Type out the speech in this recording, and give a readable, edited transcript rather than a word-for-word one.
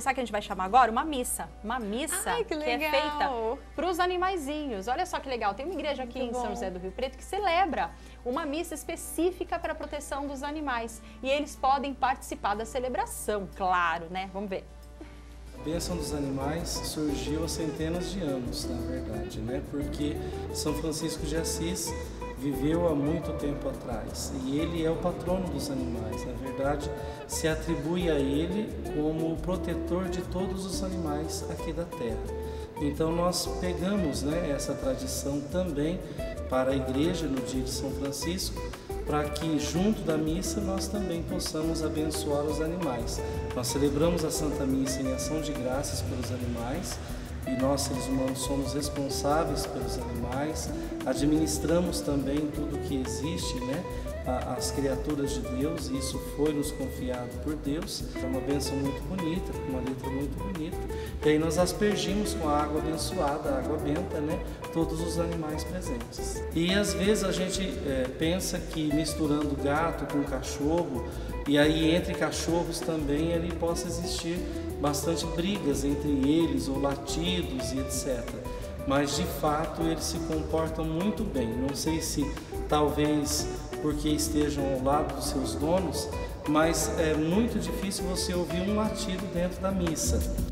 Sabe o que a gente vai chamar agora? Uma missa. Uma missa. Ai, que legal. Que é feita para os animaizinhos. Olha só que legal. Tem uma igreja aqui em São José do Rio Preto que celebra uma missa específica para a proteção dos animais. E eles podem participar da celebração, claro, né? Vamos ver. A bênção dos animais surgiu há centenas de anos, na verdade, né? Porque São Francisco de Assis viveu há muito tempo atrás e ele é o patrono dos animais. Na verdade, se atribui a ele como o protetor de todos os animais aqui da terra. Então nós pegamos, né, essa tradição também para a igreja no dia de São Francisco, para que junto da missa nós também possamos abençoar os animais. Nós celebramos a Santa Missa em ação de graças pelos animais, e nós, seres humanos, somos responsáveis pelos animais, administramos também tudo que existe, né? As criaturas de Deus, e isso foi nos confiado por Deus. É uma bênção muito bonita, uma letra muito bonita. E aí nós aspergimos com a água abençoada, a água benta, né? Todos os animais presentes. E às vezes a gente pensa que misturando gato com cachorro, e aí entre cachorros também ali possa existir bastante brigas entre eles, ou latidos e etc. Mas de fato eles se comportam muito bem. Não sei se talvez porque estejam ao lado dos seus donos, mas é muito difícil você ouvir um latido dentro da missa.